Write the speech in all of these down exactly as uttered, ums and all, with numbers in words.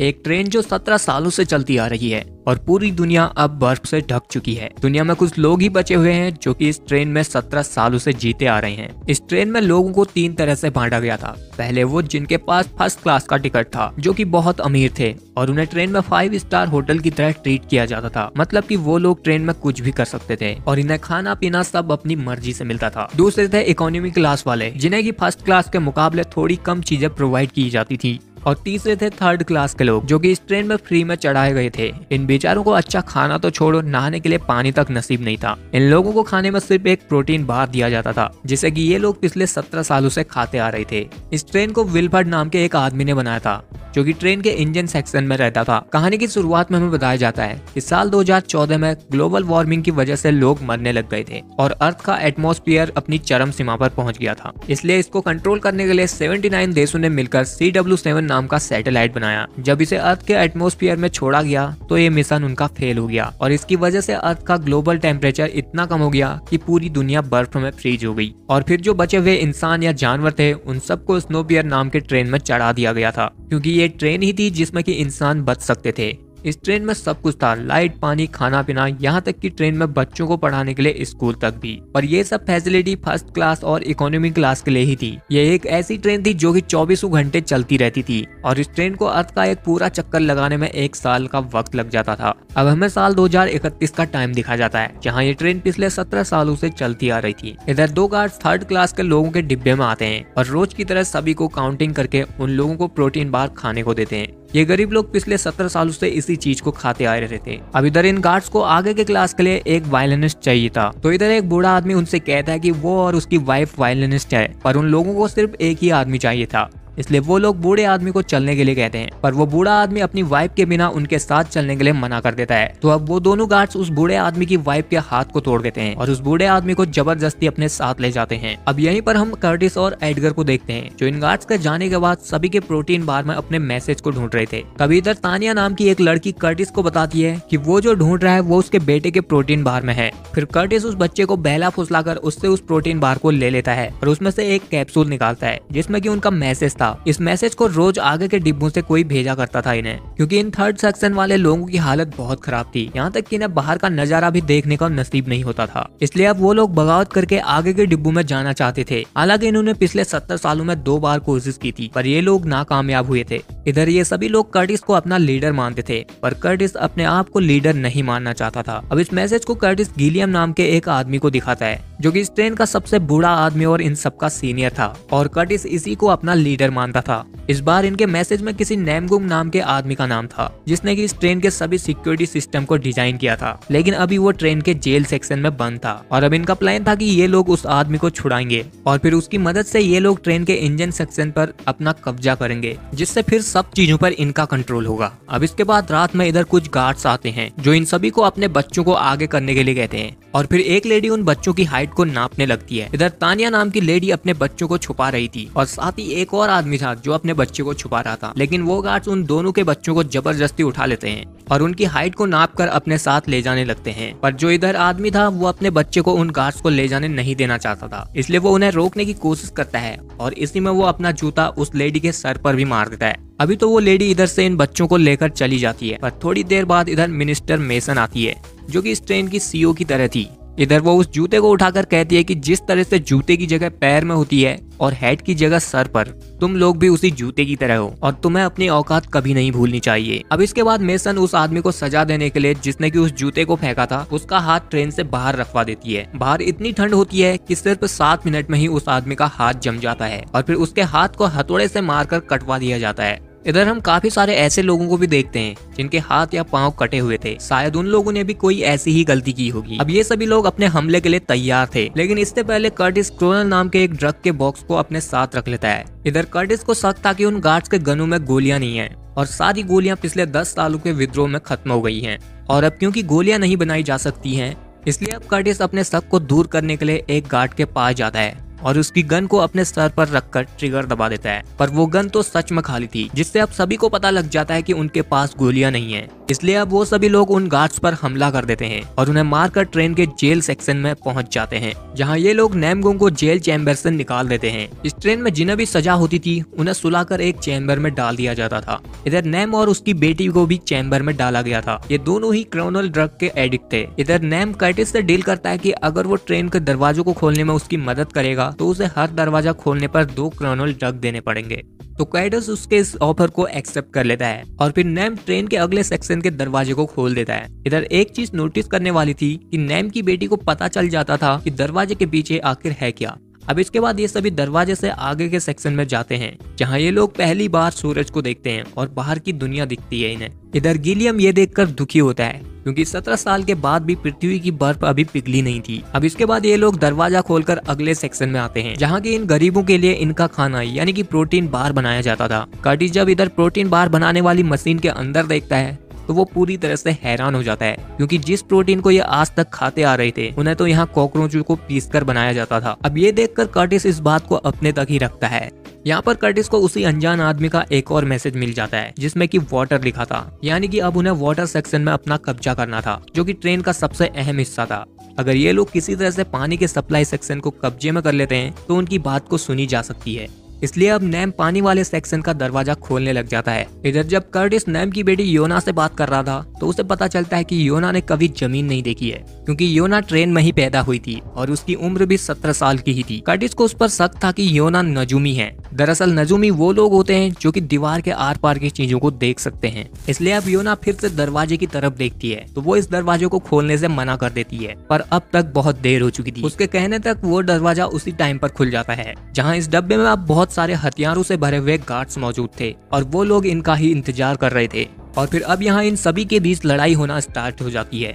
एक ट्रेन जो सत्रह सालों से चलती आ रही है और पूरी दुनिया अब बर्फ से ढक चुकी है। दुनिया में कुछ लोग ही बचे हुए हैं जो कि इस ट्रेन में सत्रह सालों से जीते आ रहे हैं। इस ट्रेन में लोगों को तीन तरह से बांटा गया था। पहले वो जिनके पास फर्स्ट क्लास का टिकट था जो कि बहुत अमीर थे और उन्हें ट्रेन में फाइव स्टार होटल की तरह ट्रीट किया जाता था, मतलब कि वो लोग ट्रेन में कुछ भी कर सकते थे और इन्हें खाना पीना सब अपनी मर्जी से मिलता था। दूसरे थे इकोनॉमी क्लास वाले, जिन्हें की फर्स्ट क्लास के मुकाबले थोड़ी कम चीजें प्रोवाइड की जाती थी। और तीसरे थे थर्ड क्लास के लोग जो कि इस ट्रेन में फ्री में चढ़ाए गए थे। इन बेचारों को अच्छा खाना तो छोड़ो, नहाने के लिए पानी तक नसीब नहीं था। इन लोगों को खाने में सिर्फ एक प्रोटीन बार दिया जाता था जिसे कि ये लोग पिछले सत्रह सालों से खाते आ रहे थे। इस ट्रेन को विल्फर्ड नाम के एक आदमी ने बनाया था जो कि ट्रेन के इंजन सेक्शन में रहता था। कहानी की शुरुआत में हमें बताया जाता है कि साल दो हज़ार चौदह में ग्लोबल वार्मिंग की वजह से लोग मरने लग गए थे और अर्थ का एटमॉस्फेयर अपनी चरम सीमा पर पहुंच गया था। इसलिए इसको कंट्रोल करने के लिए उन्यासी देशों ने मिलकर सी डब्ल्यू सेवन नाम का सैटेलाइट बनाया। जब इसे अर्थ के एटमॉस्फेयर में छोड़ा गया तो ये मिशन उनका फेल हो गया और इसकी वजह से अर्थ का ग्लोबल टेम्परेचर इतना कम हो गया कि पूरी दुनिया बर्फ में फ्रीज हो गई। और फिर जो बचे हुए इंसान या जानवर थे उन सबको स्नोपियर नाम के ट्रेन में चढ़ा दिया गया था, क्योंकि ये ट्रेन ही थी जिसमें कि इंसान बच सकते थे। इस ट्रेन में सब कुछ था, लाइट, पानी, खाना पीना, यहाँ तक कि ट्रेन में बच्चों को पढ़ाने के लिए स्कूल तक भी। और ये सब फैसिलिटी फर्स्ट क्लास और इकोनॉमी क्लास के लिए ही थी। ये एक ऐसी ट्रेन थी जो कि चौबीसों घंटे चलती रहती थी और इस ट्रेन को अर्थ का एक पूरा चक्कर लगाने में एक साल का वक्त लग जाता था। अब हमें साल दो हजार इकतीस का टाइम दिखा जाता है जहाँ ये ट्रेन पिछले सत्रह सालों से चलती आ रही थी। इधर दो गार्ड थर्ड क्लास के लोगों के डिब्बे में आते हैं और रोज की तरह सभी को काउंटिंग करके उन लोगों को प्रोटीन बार खाने को देते हैं। ये गरीब लोग पिछले सत्रह सालों से इसी चीज को खाते आ रहे थे। अब इधर इन गार्ड्स को आगे के क्लास के लिए एक वायलिनिस्ट चाहिए था, तो इधर एक बूढ़ा आदमी उनसे कहता है कि वो और उसकी वाइफ वायलिनिस्ट है पर उन लोगों को सिर्फ एक ही आदमी चाहिए था, इसलिए वो लोग बूढ़े आदमी को चलने के लिए कहते हैं पर वो बूढ़ा आदमी अपनी वाइफ के बिना उनके साथ चलने के लिए मना कर देता है। तो अब वो दोनों गार्ड्स उस बूढ़े आदमी की वाइफ के हाथ को तोड़ देते हैं और उस बूढ़े आदमी को जबरदस्ती अपने साथ ले जाते हैं। अब यहीं पर हम कर्टिस और एडगर को देखते हैं जो इन गार्ड्स के जाने के बाद सभी के प्रोटीन बार में अपने मैसेज को ढूंढ रहे थे। तभी इधर तानिया नाम की एक लड़की कर्टिस को बताती है कि वो जो ढूंढ रहा है वो उसके बेटे के प्रोटीन बार में है। फिर कर्टिस उस बच्चे को बहला फुसला कर उससे उस प्रोटीन बार को ले लेता है और उसमें से एक कैप्सूल निकालता है जिसमें की उनका मैसेज। इस मैसेज को रोज आगे के डिब्बों से कोई भेजा करता था इन्हें, क्योंकि इन थर्ड सेक्शन वाले लोगों की हालत बहुत खराब थी, यहाँ तक कि इन्हें बाहर का नजारा भी देखने का नसीब नहीं होता था। इसलिए अब वो लोग बगावत करके आगे के डिब्बों में जाना चाहते थे। हालांकि इन्होंने पिछले सत्तर सालों में दो बार कोशिश की थी पर ये लोग नाकामयाब हुए थे। इधर ये सभी लोग कर्टिस को अपना लीडर मानते थे पर कर्टिस अपने आप को लीडर नहीं मानना चाहता था। अब इस मैसेज को कर्टिस गिलियम नाम के एक आदमी को दिखाता है जो कि इस ट्रेन का सबसे बूढ़ा आदमी और इन सबका सीनियर था और कर्टिस इसी को अपना लीडर मानता था। इस बार इनके मैसेज में किसी नामगूंग नाम के आदमी का नाम था जिसने कि इस ट्रेन के सभी सिक्योरिटी सिस्टम को डिजाइन किया था, लेकिन अभी वो ट्रेन के जेल सेक्शन में बंद था और अब इनका प्लान था कि ये लोग उस आदमी को छुड़ाएंगे और फिर उसकी मदद से ये लोग ट्रेन के इंजन सेक्शन पर अपना कब्जा करेंगे जिससे फिर सब चीजों पर इनका कंट्रोल होगा। अब इसके बाद रात में इधर कुछ गार्ड्स आते हैं जो इन सभी को अपने बच्चों को आगे करने के लिए कहते हैं और फिर एक लेडी उन बच्चों की हाइट को नापने लगती है। इधर तानिया नाम की लेडी अपने बच्चों को छुपा रही थी और साथ ही एक और आदमी था जो अपने बच्चे को छुपा रहा था, लेकिन वो गार्ड्स उन दोनों के बच्चों को जबरदस्ती उठा लेते हैं और उनकी हाइट को नाप कर अपने साथ ले जाने लगते हैं। पर जो इधर आदमी था वो अपने बच्चे को उन गार्ड्स को ले जाने नहीं देना चाहता था, इसलिए वो उन्हें रोकने की कोशिश करता है और इसी में वो अपना जूता उस लेडी के सर पर भी मार देता है। अभी तो वो लेडी इधर से इन बच्चों को लेकर चली जाती है पर थोड़ी देर बाद इधर मिनिस्टर मेसन आती है जो कि इस ट्रेन की सीईओ की तरह थी। इधर वो उस जूते को उठाकर कहती है कि जिस तरह से जूते की जगह पैर में होती है और हेड की जगह सर पर, तुम लोग भी उसी जूते की तरह हो और तुम्हें अपनी औकात कभी नहीं भूलनी चाहिए। अब इसके बाद मेसन उस आदमी को सजा देने के लिए जिसने कि उस जूते को फेंका था उसका हाथ ट्रेन से बाहर रखवा देती है। बाहर इतनी ठंड होती है कि सिर्फ सात मिनट में ही उस आदमी का हाथ जम जाता है और फिर उसके हाथ को हथौड़े से मारकर कटवा दिया जाता है। इधर हम काफी सारे ऐसे लोगों को भी देखते हैं जिनके हाथ या पांव कटे हुए थे, शायद उन लोगों ने भी कोई ऐसी ही गलती की होगी। अब ये सभी लोग अपने हमले के लिए तैयार थे, लेकिन इससे पहले कर्टिस क्रोनल नाम के एक ड्रग के बॉक्स को अपने साथ रख लेता है। इधर कर्टिस को शक था कि उन गार्ड्स के गनों में गोलियां नहीं है और सारी गोलियां पिछले दस सालों के विद्रोह में खत्म हो गई है और अब क्योंकि गोलियां नहीं बनाई जा सकती है इसलिए अब कर्टिस अपने शक को दूर करने के लिए एक गार्ड के पास जाता है और उसकी गन को अपने सर पर रखकर ट्रिगर दबा देता है, पर वो गन तो सच में खाली थी जिससे अब सभी को पता लग जाता है कि उनके पास गोलियां नहीं है। इसलिए अब वो सभी लोग उन गार्ड्स पर हमला कर देते हैं और उन्हें मारकर ट्रेन के जेल सेक्शन में पहुंच जाते हैं, जहां ये लोग नामगोंग को जेल चैम्बर से निकाल देते हैं। इस ट्रेन में जिन्हें भी सजा होती थी उन्हें सुलाकर एक चैम्बर में डाल दिया जाता था। इधर नैम और उसकी बेटी को भी चैम्बर में डाला गया था। ये दोनों ही क्रोनल ड्रग के एडिक्ट थे। इधर नैम कर्टिस से डील करता है कि अगर वो ट्रेन के दरवाजों को खोलने में उसकी मदद करेगा तो उसे हर दरवाजा खोलने पर दो क्रोनल ड्रग देने पड़ेंगे। तो कर्टिस उसके इस ऑफर को एक्सेप्ट कर लेता है और फिर नैम ट्रेन के अगले सेक्शन के दरवाजे को खोल देता है। इधर एक चीज नोटिस करने वाली थी कि नैम की बेटी को पता चल जाता था कि दरवाजे के पीछे आखिर है क्या। अब इसके बाद ये सभी दरवाजे से आगे के सेक्शन में जाते हैं, जहां ये लोग पहली बार सूरज को देखते हैं और बाहर की दुनिया दिखती है इन्हें। इधर गिलियम ये देखकर दुखी होता है क्योंकि सत्रह साल के बाद भी पृथ्वी की बर्फ अभी पिघली नहीं थी। अब इसके बाद ये लोग दरवाजा खोलकर अगले सेक्शन में आते हैं, जहाँ की इन गरीबों के लिए इनका खाना यानी कि प्रोटीन बार बनाया जाता था। कर्टिस जब इधर प्रोटीन बार बनाने वाली मशीन के अंदर देखता है तो वो पूरी तरह से हैरान हो जाता है, क्योंकि जिस प्रोटीन को ये आज तक खाते आ रहे थे उन्हें तो यहाँ कॉकरोचों को पीसकर बनाया जाता था। अब ये देखकर कर्टिस इस बात को अपने तक ही रखता है। यहाँ पर कर्टिस को उसी अनजान आदमी का एक और मैसेज मिल जाता है जिसमें कि वाटर लिखा था, यानी कि अब उन्हें वाटर सेक्शन में अपना कब्जा करना था, जो कि ट्रेन का सबसे अहम हिस्सा था। अगर ये लोग किसी तरह से पानी के सप्लाई सेक्शन को कब्जे में कर लेते हैं तो उनकी बात को सुनी जा सकती है। इसलिए अब नैम पानी वाले सेक्शन का दरवाजा खोलने लग जाता है। इधर जब कर्टिस नैम की बेटी योना से बात कर रहा था तो उसे पता चलता है कि योना ने कभी जमीन नहीं देखी है, क्योंकि योना ट्रेन में ही पैदा हुई थी और उसकी उम्र भी सत्रह साल की ही थी। कर्टिस को उस पर शक था कि योना नजूमी है। दरअसल नजूमी वो लोग होते हैं जो कि दीवार के आर पार की चीजों को देख सकते हैं। इसलिए अब योना फिर से दरवाजे की तरफ देखती है तो वो इस दरवाजे को खोलने से मना कर देती है, पर अब तक बहुत देर हो चुकी थी। उसके कहने तक वो दरवाजा उसी टाइम पर खुल जाता है, जहाँ इस डब्बे में अब बहुत सारे हथियारों से भरे हुए गार्ड्स मौजूद थे और वो लोग इनका ही इंतजार कर रहे थे। और फिर अब यहाँ इन सभी के बीच लड़ाई होना स्टार्ट हो जाती है,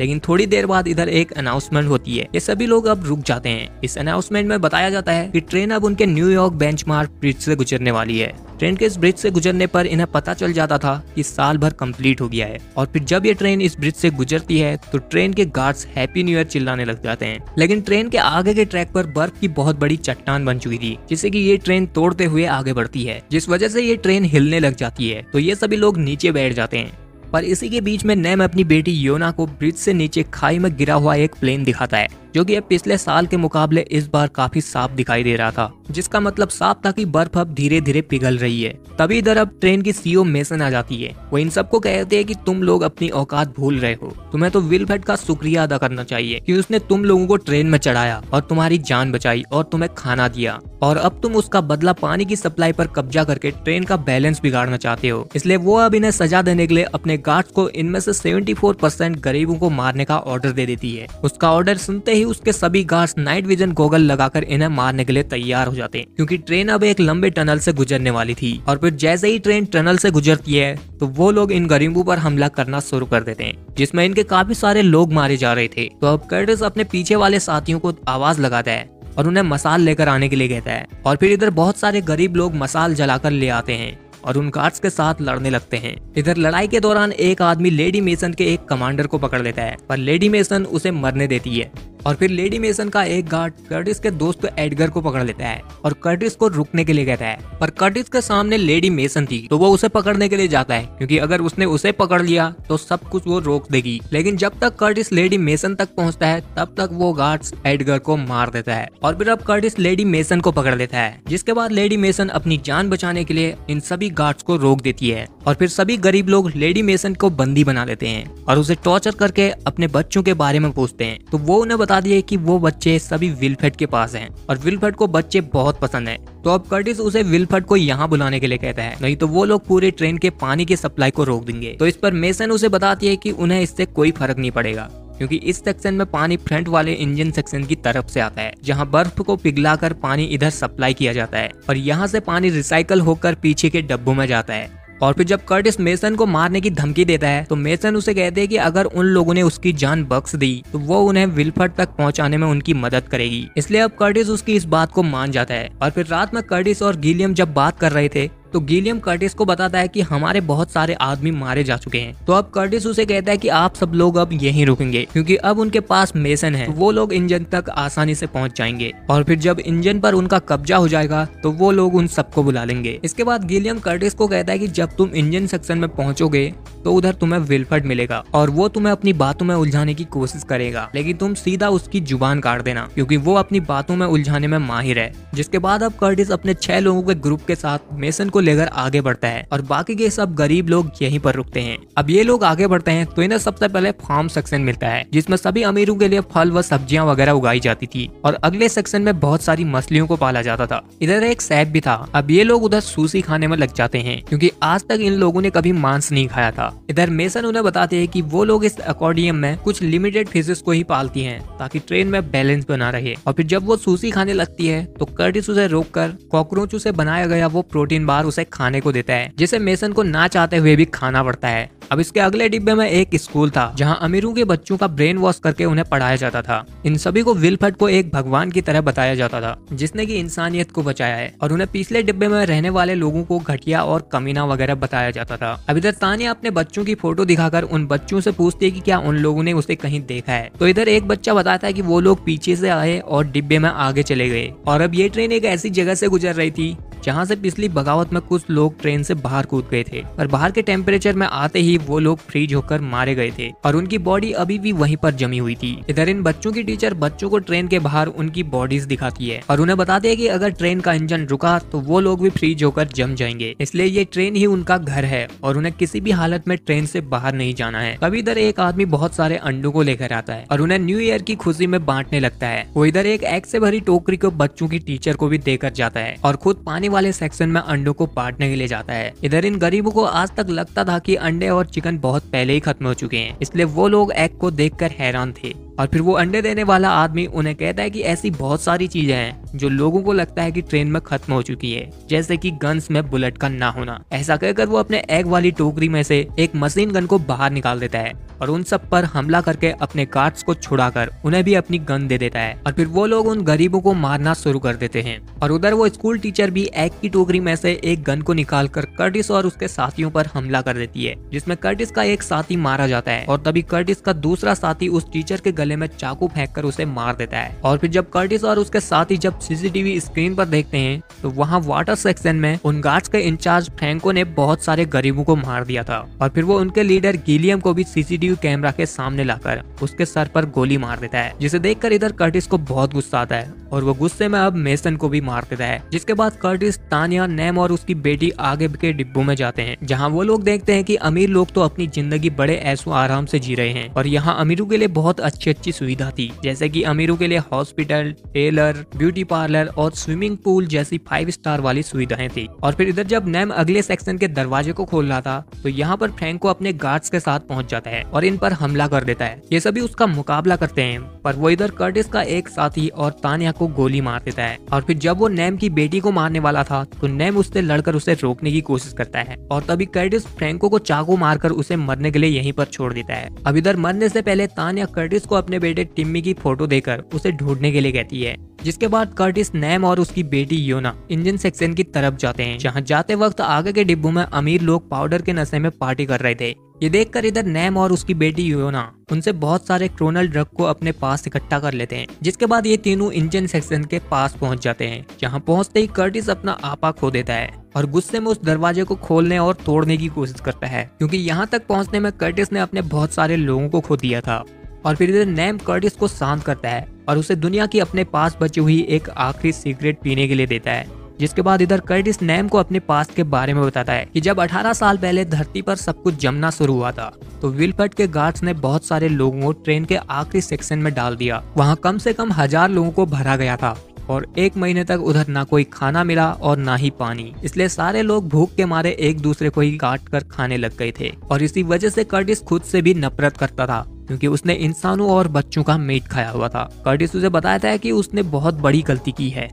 लेकिन थोड़ी देर बाद इधर एक अनाउंसमेंट होती है। ये सभी लोग अब रुक जाते हैं। इस अनाउंसमेंट में बताया जाता है कि ट्रेन अब उनके न्यूयॉर्क बेंचमार्क ब्रिज से गुजरने वाली है। ट्रेन के इस ब्रिज से गुजरने पर इन्हें पता चल जाता था कि साल भर कंप्लीट हो गया है, और फिर जब ये ट्रेन इस ब्रिज से गुजरती है तो ट्रेन के गार्ड्स हैप्पी न्यू ईयर चिल्लाने लग जाते हैं। लेकिन ट्रेन के आगे के ट्रैक पर बर्फ की बहुत बड़ी चट्टान बन चुकी थी, जिससे कि ये ट्रेन तोड़ते हुए आगे बढ़ती है, जिस वजह से ये ट्रेन हिलने लग जाती है। तो ये सभी लोग नीचे बैठ जाते हैं, पर इसी के बीच में नैम अपनी बेटी योना को ब्रिज से नीचे खाई में गिरा हुआ एक प्लेन दिखाता है, जो कि अब पिछले साल के मुकाबले इस बार काफी साफ दिखाई दे रहा था, जिसका मतलब साफ था कि बर्फ अब धीरे धीरे पिघल रही है। तभी इधर अब ट्रेन की सीईओ मेसन आ जाती है। वो इन सबको कहते हैं कि तुम लोग अपनी औकात भूल रहे हो, तुम्हें तो विल्फ्रेड का शुक्रिया अदा करना चाहिए कि उसने तुम लोगों को ट्रेन में चढ़ाया और तुम्हारी जान बचाई और तुम्हें खाना दिया, और अब तुम उसका बदला पानी की सप्लाई पर कब्जा करके ट्रेन का बैलेंस बिगाड़ना चाहते हो। इसलिए वो अब इन्हें सजा देने के लिए अपने गार्ड्स को इनमें से चौहत्तर परसेंट गरीबों को मारने का ऑर्डर दे देती है। उसका ऑर्डर सुनते ही उसके सभी गार्ड्स नाइट विजन गॉगल लगाकर इन्हें मारने के लिए तैयार हो जाते हैं, क्योंकि ट्रेन अब एक लंबे टनल से गुजरने वाली थी। और फिर जैसे ही ट्रेन टनल से गुजरती है तो वो लोग इन गरीबों पर हमला करना शुरू कर देते हैं, जिसमें इनके काफी सारे लोग मारे जा रहे थे। तो अब कर्टिस अपने पीछे वाले साथियों को आवाज लगाता है और उन्हें मसाल लेकर आने के लिए कहता है, और फिर इधर बहुत सारे गरीब लोग मसाल जलाकर ले आते हैं और उन गार्ड्स के साथ लड़ने लगते हैं। इधर लड़ाई के दौरान एक आदमी लेडी मेसन के एक कमांडर को पकड़ लेता है, पर लेडी मेसन उसे मरने देती है। और फिर लेडी मेसन का एक गार्ड कर्टिस के दोस्त एडगर को पकड़ लेता है और कर्टिस को रुकने के लिए कहता है, पर कर्टिस के सामने लेडी मेसन थी तो वो उसे पकड़ने के लिए जाता है, क्योंकि अगर उसने उसे पकड़ लिया तो सब कुछ वो रोक देगी। लेकिन जब तक कर्टिस लेडी मेसन तक पहुंचता है तब तक वो गार्ड्स एडगर को मार देता है, और फिर अब कर्टिस लेडी मेसन को पकड़ लेता है, जिसके बाद लेडी मेसन अपनी जान बचाने के लिए इन सभी गार्ड्स को रोक देती है। और फिर सभी गरीब लोग लेडी मेसन को बंदी बना लेते हैं और उसे टॉर्चर करके अपने बच्चों के बारे में पूछते हैं। तो वो उन्हें बता दिए कि वो बच्चे सभी विल्फ्रेड के पास हैं और विल्फ्रेड को बच्चे बहुत पसंद हैं। तो अब कर्टिस उसे विल्फ्रेड को यहाँ बुलाने के लिए कहता है, नहीं तो वो लोग पूरे ट्रेन के पानी की सप्लाई को रोक देंगे। तो इस पर मेसन उसे बताती है कि उन्हें इससे कोई फर्क नहीं पड़ेगा, क्योंकि इस सेक्शन में पानी फ्रंट वाले इंजन सेक्शन की तरफ से आता है, जहां बर्फ को पिघलाकर पानी इधर सप्लाई किया जाता है और यहाँ से पानी रिसाइकल होकर पीछे के डब्बों में जाता है। और फिर जब कर्टिस मेसन को मारने की धमकी देता है तो मेसन उसे कहते हैं कि अगर उन लोगों ने उसकी जान बख्श दी तो वो उन्हें विल्फ्रेड तक पहुंचाने में उनकी मदद करेगी। इसलिए अब कर्टिस उसकी इस बात को मान जाता है। और फिर रात में कर्टिस और गिलियम जब बात कर रहे थे तो गिलियम कर्टिस को बताता है कि हमारे बहुत सारे आदमी मारे जा चुके हैं। तो अब कर्टिस उसे कहता है कि आप सब लोग अब यहीं रुकेंगे क्योंकि अब उनके पास मेसन है, तो वो लोग इंजन तक आसानी से पहुंच जाएंगे और फिर जब इंजन पर उनका कब्जा हो जाएगा तो वो लोग उन सबको बुला लेंगे। इसके बाद गिलियम कर्टिस को कहता है कि जब तुम इंजन सेक्शन में पहुंचोगे तो उधर तुम्हें विल्फर्ड मिलेगा और वो तुम्हें अपनी बातों में उलझाने की कोशिश करेगा, लेकिन तुम सीधा उसकी जुबान काट देना क्योंकि वो अपनी बातों में उलझाने में माहिर है। जिसके बाद अब कर्टिस अपने छह लोगों के ग्रुप के साथ मेसन को लेकर आगे बढ़ता है और बाकी के सब गरीब लोग यहीं पर रुकते हैं। अब ये लोग आगे बढ़ते हैं तो इन्हें सबसे पहले फार्म सेक्शन मिलता है जिसमें सभी अमीरों के लिए फल व सब्जियां वगैरह उगाई जाती थी और अगले सेक्शन में बहुत सारी मछलियों को पाला जाता था। इधर एक सैप भी था। अब ये लोग उधर सुशी खाने में लग जाते हैं क्योंकि आज तक इन लोगों ने कभी मांस नहीं खाया था। इधर मेसन उन्हें बताते हैं कि वो लोग इस एक्वेरियम में कुछ लिमिटेड फिशेस को ही पालती हैं ताकि ट्रेन में बैलेंस बना रहे। और फिर जब वो सुशी खाने लगती है तो कर्टिस उसे रोककर कॉकरोचों से बनाया गया वो प्रोटीन बार उसे खाने को देता है जिसे मेसन को ना चाहते हुए भी खाना पड़ता है। अब इसके अगले डिब्बे में एक स्कूल था जहां अमीरों के बच्चों का ब्रेन वॉश करके उन्हें पढ़ाया जाता था। इन सभी को विल्फर्ड को एक भगवान की तरह बताया जाता था जिसने कि इंसानियत को बचाया है और उन्हें पिछले डिब्बे में रहने वाले लोगों को घटिया और कमीना वगैरह बताया जाता था। अब इधर तानिया अपने बच्चों की फोटो दिखाकर उन बच्चों से पूछती है कि क्या उन लोगों ने उसे कहीं देखा है, तो इधर एक बच्चा बताता है कि वो लोग पीछे से आए और डिब्बे में आगे चले गए। और अब ये ट्रेन एक ऐसी जगह से गुजर रही थी जहाँ से पिछली बगावत में कुछ लोग ट्रेन से बाहर कूद गए थे और बाहर के टेम्परेचर में आते ही वो लोग फ्रीज होकर मारे गए थे और उनकी बॉडी अभी भी वहीं पर जमी हुई थी। इधर इन बच्चों की टीचर बच्चों को ट्रेन के बाहर उनकी बॉडीज दिखाती है और उन्हें बताती है कि अगर ट्रेन का इंजन रुका तो वो लोग भी फ्रीज होकर जम जाएंगे, इसलिए ये ट्रेन ही उनका घर है और उन्हें किसी भी हालत में ट्रेन से बाहर नहीं जाना है। तभी इधर एक आदमी बहुत सारे अंडों को लेकर आता है और उन्हें न्यू ईयर की खुशी में बांटने लगता है। वो इधर एक एग से भरी टोकरी को बच्चों की टीचर को भी देकर जाता है और खुद पानी वाले सेक्शन में अंडों को बांटने के लिए जाता है। इधर इन गरीबों को आज तक लगता था कि अंडे और चिकन बहुत पहले ही खत्म हो चुके हैं, इसलिए वो लोग एग को देखकर हैरान थे। और फिर वो अंडे देने वाला आदमी उन्हें कहता है कि ऐसी बहुत सारी चीजें हैं जो लोगों को लगता है कि ट्रेन में खत्म हो चुकी है, जैसे कि गन्स में बुलेट का ना होना। ऐसा कहकर वो अपने एग वाली टोकरी में से एक मशीन गन को बाहर निकाल देता है और उन सब पर हमला करके अपने गार्ड्स को छुड़ाकर उन्हें भी अपनी गन दे देता है और फिर वो लोग उन गरीबों को मारना शुरू कर देते हैं। और उधर वो स्कूल टीचर भी एग की टोकरी में से एक गन को निकाल कर कर्टिस और उसके साथियों पर हमला कर देती है जिसमें कर्टिस का एक साथी मारा जाता है और तभी कर्टिस का दूसरा साथी उस टीचर के गले में चाकू फेंककर उसे मार देता है। और फिर जब कर्टिस और उसके साथी जब सीसीटीवी स्क्रीन पर देखते हैं तो वहाँ वाटर सेक्शन में उन गार्ड्स के इंचार्ज फ्रैंको ने बहुत सारे गरीबों को मार दिया था और फिर वो उनके लीडर गिलियम को भी सीसीटीवी कैमरा के सामने लाकर उसके सर पर गोली मार देता है जिसे देखकर इधर कर्टिस को बहुत गुस्सा आता है और वो गुस्से में अब मेसन को भी मार देता है। जिसके बाद कर्टिस, तानिया, नेम और उसकी बेटी आगे के डिब्बों में जाते हैं जहाँ वो लोग देखते हैं कि अमीर लोग तो अपनी जिंदगी बड़े ऐशो आराम से जी रहे हैं और यहाँ अमीरों के लिए बहुत अच्छी अच्छी सुविधा थी, जैसे कि अमीरों के लिए हॉस्पिटल, टेलर, ब्यूटी पार्लर और स्विमिंग पूल जैसी फाइव स्टार वाली सुविधाएं थी। और फिर इधर जब नेम अगले सेक्शन के दरवाजे को खोल रहा था तो यहाँ पर फ्रैंको अपने गार्ड्स के साथ पहुंच जाता है और इन पर हमला कर देता है। ये सभी उसका मुकाबला करते हैं पर वो इधर कर्टिस का एक साथी और तानिया को गोली मार देता है। और फिर जब वो नेम की बेटी को मारने वाला था तो नेम उससे लड़कर उसे रोकने की कोशिश करता है और तभी कर्टिस फ्रैंको को चाकू मारकर उसे मरने के लिए यहीं पर छोड़ देता है। अब इधर मरने से पहले तानिया कर्टिस को अपने बेटे टिम्मी की फोटो देकर उसे ढूंढने के लिए कहती है। जिसके बाद कर्टिस, नेम और उसकी बेटी योना इंजन सेक्शन की तरफ जाते हैं जहाँ जाते वक्त आगे के डिब्बों में अमीर लोग पाउडर के नशे में पार्टी कर रहे थे। ये देखकर इधर नेम और उसकी बेटी योना उनसे बहुत सारे क्रोनल ड्रग को अपने पास इकट्ठा कर लेते हैं। जिसके बाद ये तीनों इंजन सेक्शन के पास पहुंच जाते हैं जहां पहुंचते ही कर्टिस अपना आपा खो देता है और गुस्से में उस दरवाजे को खोलने और तोड़ने की कोशिश करता है क्योंकि यहां तक पहुंचने में कर्टिस ने अपने बहुत सारे लोगों को खो दिया था। और फिर इधर नेम कर्टिस को शांत करता है और उसे दुनिया की अपने पास बची हुई एक आखिरी सिगरेट पीने के लिए देता है। जिसके बाद इधर कर्टिस नेम को अपने पास के बारे में बताता है कि जब अठारह साल पहले धरती पर सब कुछ जमना शुरू हुआ था तो विल्फर्ड के गार्ड्स ने बहुत सारे लोगों को ट्रेन के आखिरी सेक्शन में डाल दिया। वहां कम से कम हजार लोगों को भरा गया था और एक महीने तक उधर ना कोई खाना मिला और ना ही पानी, इसलिए सारे लोग भूख के मारे एक दूसरे को ही काट कर खाने लग गए थे। और इसी वजह से कर्टिस खुद से भी नफरत करता था क्योंकि उसने इंसानों और बच्चों का मीट खाया हुआ था। कर्टिस उसे बताता है कि उसने बहुत बड़ी गलती की है।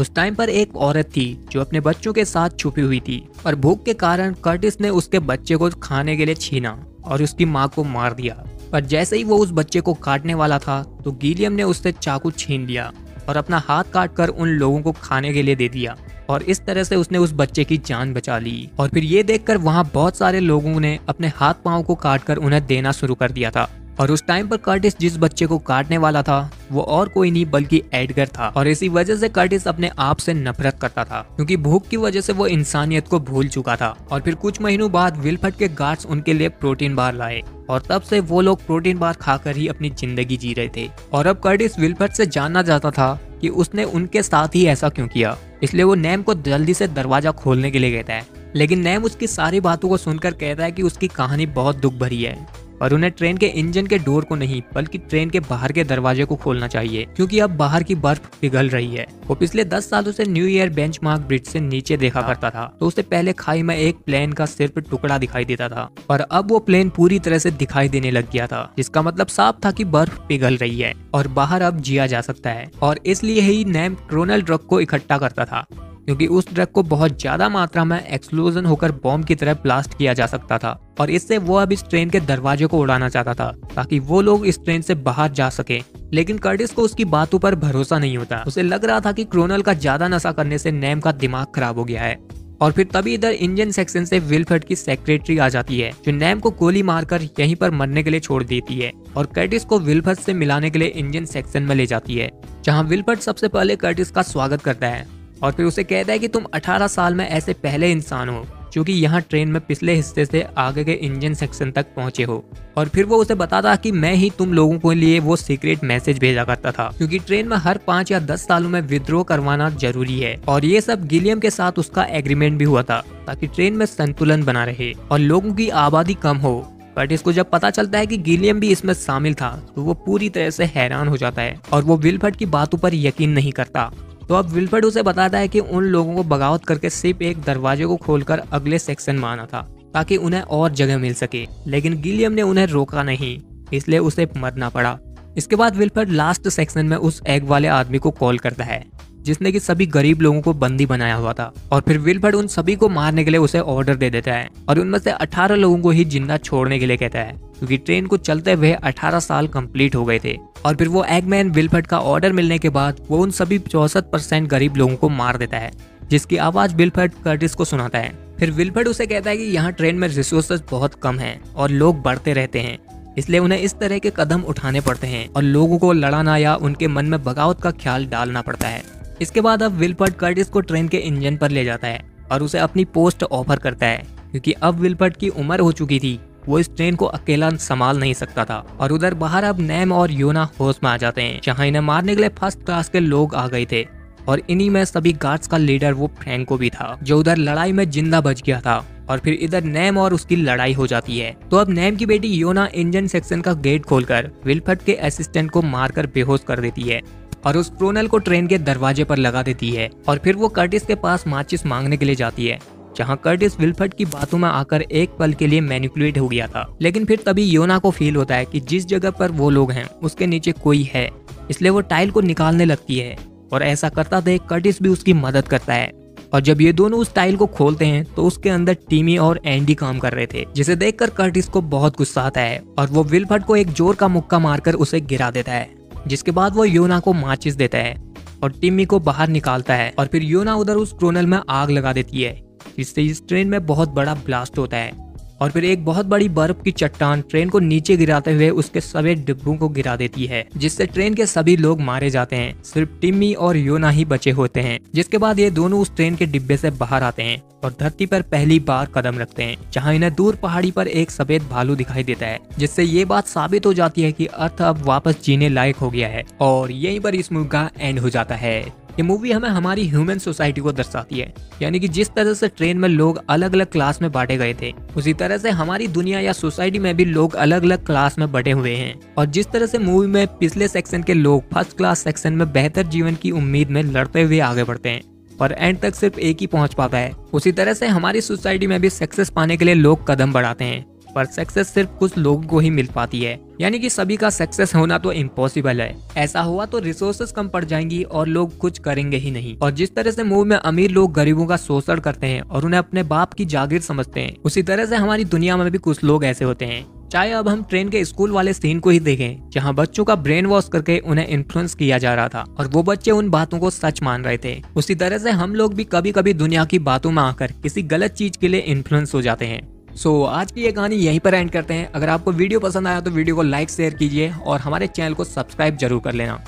उस टाइम पर एक औरत थी जो अपने बच्चों के साथ छुपी हुई थी और भूख के कारण कर्टिस ने उसके बच्चे को खाने के लिए छीना और उसकी मां को मार दिया। पर जैसे ही वो उस बच्चे को काटने वाला था तो गिलियम ने उससे चाकू छीन लिया और अपना हाथ काटकर उन लोगों को खाने के लिए दे दिया। और इस तरह से उसने उस बच्चे की जान बचा ली। और फिर ये देखकर वहाँ बहुत सारे लोगों ने अपने हाथ पांव को काटकर उन्हें देना शुरू कर दिया था। और उस टाइम पर कर्टिस जिस बच्चे को काटने वाला था वो और कोई नहीं बल्कि एडगर था। और इसी वजह से कर्टिस अपने आप से नफरत करता था क्योंकि भूख की वजह से वो इंसानियत को भूल चुका था। और फिर कुछ महीनों बाद विल्फर्ड के गार्ड्स उनके लिए प्रोटीन बार लाए और तब से वो लोग प्रोटीन बार खाकर ही अपनी जिंदगी जी रहे थे। और अब कर्टिस विल्फर्ड से जानना चाहता था कि उसने उनके साथ ही ऐसा क्यों किया, इसलिए वो नैम को जल्दी से दरवाजा खोलने के लिए कहता है। लेकिन नैम उसकी सारी बातों को सुनकर कहता है कि उसकी कहानी बहुत दुख भरी है और उन्हें ट्रेन के इंजन के डोर को नहीं बल्कि ट्रेन के बाहर के दरवाजे को खोलना चाहिए क्योंकि अब बाहर की बर्फ पिघल रही है। वो पिछले दस सालों से न्यू ईयर बेंचमार्क ब्रिज से नीचे देखा करता था तो उसे पहले खाई में एक प्लेन का सिर्फ टुकड़ा दिखाई देता था और अब वो प्लेन पूरी तरह से दिखाई देने लग गया था, जिसका मतलब साफ था कि बर्फ पिघल रही है और बाहर अब जिया जा सकता है। और इसलिए ही नैम क्रोनल ड्रग को इकट्ठा करता था क्योंकि उस ड्रग को बहुत ज्यादा मात्रा में एक्सप्लोजन होकर बॉम्ब की तरह ब्लास्ट किया जा सकता था और इससे वो अब इस ट्रेन के दरवाजे को उड़ाना चाहता था ताकि वो लोग इस ट्रेन से बाहर जा सके। लेकिन कर्टिस को उसकी बातों पर भरोसा नहीं होता। उसे लग रहा था कि क्रोनल का ज्यादा नशा करने से नैम का दिमाग खराब हो गया है। और फिर तभी इधर इंजन सेक्शन से विल्फर्ड की सेक्रेटरी आ जाती है जो नैम को गोली मारकर यहीं पर मरने के लिए छोड़ देती है और कर्टिस को विल्फर्ड से मिलाने के लिए इंजन सेक्शन में ले जाती है, जहाँ विल्फर्ड सबसे पहले कर्टिस का स्वागत करता है और फिर उसे कहता है कि तुम अठारह साल में ऐसे पहले इंसान हो जो कि यहाँ ट्रेन में पिछले हिस्से से आगे के इंजन सेक्शन तक पहुँचे हो। और फिर वो उसे बताता कि मैं ही तुम लोगों के लिए वो सीक्रेट मैसेज भेजा करता था क्योंकि ट्रेन में हर पाँच या दस सालों में विद्रोह करवाना जरूरी है और ये सब गिलियम के साथ उसका एग्रीमेंट भी हुआ था ताकि ट्रेन में संतुलन बना रहे और लोगों की आबादी कम हो। बट इसको जब पता चलता है कि गिलियम भी इसमें शामिल था तो वो पूरी तरह से हैरान हो जाता है और वो विल्फर्ड की बातों पर यकीन नहीं करता। तो अब विल्फर्ड उसे बताता है कि उन लोगों को बगावत करके सिर्फ एक दरवाजे को खोलकर अगले सेक्शन में आना था ताकि उन्हें और जगह मिल सके, लेकिन गिलियम ने उन्हें रोका नहीं इसलिए उसे मरना पड़ा। इसके बाद विल्फर्ड लास्ट सेक्शन में उस एग वाले आदमी को कॉल करता है जिसने कि सभी गरीब लोगों को बंदी बनाया हुआ था और फिर विल्फर्ड उन सभी को मारने के लिए उसे ऑर्डर दे देता है और उनमें से अठारह लोगों को ही जिंदा छोड़ने के लिए कहता है क्योंकि ट्रेन को चलते हुए अठारह साल कंप्लीट हो गए थे। और फिर वो एगमैन विल्फर्ड का ऑर्डर मिलने के बाद वो उन सभी चौसठ परसेंट गरीब लोगों को मार देता है, जिसकी आवाज़ विल्फर्ड कर्टिस को सुनाता है। फिर विल्फर्ड उसे कहता है कि यहाँ ट्रेन में रिसोर्सेज बहुत कम हैं और लोग बढ़ते रहते हैं, इसलिए उन्हें इस तरह के कदम उठाने पड़ते हैं और लोगों को लड़ाना या उनके मन में बगावत का ख्याल डालना पड़ता है। इसके बाद अब विल्फर्ड कर्टिस को ट्रेन के इंजन पर ले जाता है और उसे अपनी पोस्ट ऑफर करता है क्योंकि अब विल्फर्ड की उम्र हो चुकी थी, वो इस ट्रेन को अकेला संभाल नहीं सकता था। और उधर बाहर अब नैम और योना होश में आ जाते हैं, जहाँ इन्हें मारने के लिए फर्स्ट क्लास के लोग आ गए थे और इन्हीं में सभी गार्ड्स का लीडर वो फ्रैंको भी था जो उधर लड़ाई में जिंदा बच गया था। और फिर इधर नैम और उसकी लड़ाई हो जाती है। तो अब नैम की बेटी योना इंजन सेक्शन का गेट खोलकर विल्फर्ड के असिस्टेंट को मारकर बेहोश कर देती है और उस क्रोनल को ट्रेन के दरवाजे पर लगा देती है। और फिर वो कर्टिस के पास माचिस मांगने के लिए जाती है, जहाँ कर्टिस विल्फर्ड की बातों में आकर एक पल के लिए मैनिपुलेट हो गया था। लेकिन फिर तभी योना को फील होता है कि जिस जगह पर वो लोग हैं उसके नीचे कोई है, इसलिए वो टाइल को निकालने लगती है और ऐसा करता देख कर्टिस भी उसकी मदद करता है। और जब ये दोनों उस टाइल को खोलते हैं तो उसके अंदर टिमी और एंडी काम कर रहे थे, जिसे देखकर कर्टिस को बहुत गुस्सा आता है और वो विल्फर्ड को एक जोर का मुक्का मारकर उसे गिरा देता है, जिसके बाद वो योना को माचिस देता है और टिमी को बाहर निकालता है। और फिर योना उधर उस क्रोनल में आग लगा देती है, इससे इस ट्रेन में बहुत बड़ा ब्लास्ट होता है। और फिर एक बहुत बड़ी बर्फ की चट्टान ट्रेन को नीचे गिराते हुए उसके सभी डिब्बों को गिरा देती है, जिससे ट्रेन के सभी लोग मारे जाते हैं, सिर्फ टिमी और योना ही बचे होते हैं। जिसके बाद ये दोनों उस ट्रेन के डिब्बे से बाहर आते हैं और धरती पर पहली बार कदम रखते हैं, जहाँ इन्हें दूर पहाड़ी पर एक सफेद भालू दिखाई देता है, जिससे ये बात साबित हो जाती है कि अर्थ अब वापस जीने लायक हो गया है। और यहीं पर इस मूवी का एंड हो जाता है। ये मूवी हमें हमारी ह्यूमन सोसाइटी को दर्शाती है, यानी कि जिस तरह से ट्रेन में लोग अलग अलग क्लास में बांटे गए थे उसी तरह से हमारी दुनिया या सोसाइटी में भी लोग अलग अलग क्लास में बटे हुए हैं। और जिस तरह से मूवी में पिछले सेक्शन के लोग फर्स्ट क्लास सेक्शन में बेहतर जीवन की उम्मीद में लड़ते हुए आगे बढ़ते हैं पर एंड तक सिर्फ एक ही पहुँच पाता है, उसी तरह से हमारी सोसाइटी में भी सक्सेस पाने के लिए लोग कदम बढ़ाते हैं पर सक्सेस सिर्फ कुछ लोगों को ही मिल पाती है, यानी कि सभी का सक्सेस होना तो इम्पॉसिबल है। ऐसा हुआ तो रिसोर्सेस कम पड़ जाएंगी और लोग कुछ करेंगे ही नहीं। और जिस तरह से मूवी में अमीर लोग गरीबों का शोषण करते हैं और उन्हें अपने बाप की जागीर समझते हैं, उसी तरह से हमारी दुनिया में भी कुछ लोग ऐसे होते हैं चाहे अब हम ट्रेन के स्कूल वाले सीन को ही देखें, जहां बच्चों का ब्रेन वॉश करके उन्हें इन्फ्लुएंस किया जा रहा था और वो बच्चे उन बातों को सच मान रहे थे। उसी तरह से हम लोग भी कभी कभी दुनिया की बातों में आकर किसी गलत चीज के लिए इन्फ्लुएंस हो जाते हैं। सो so, आज की ये कहानी यहीं पर एंड करते हैं। अगर आपको वीडियो पसंद आया तो वीडियो को लाइक शेयर कीजिए और हमारे चैनल को सब्सक्राइब जरूर कर लेना।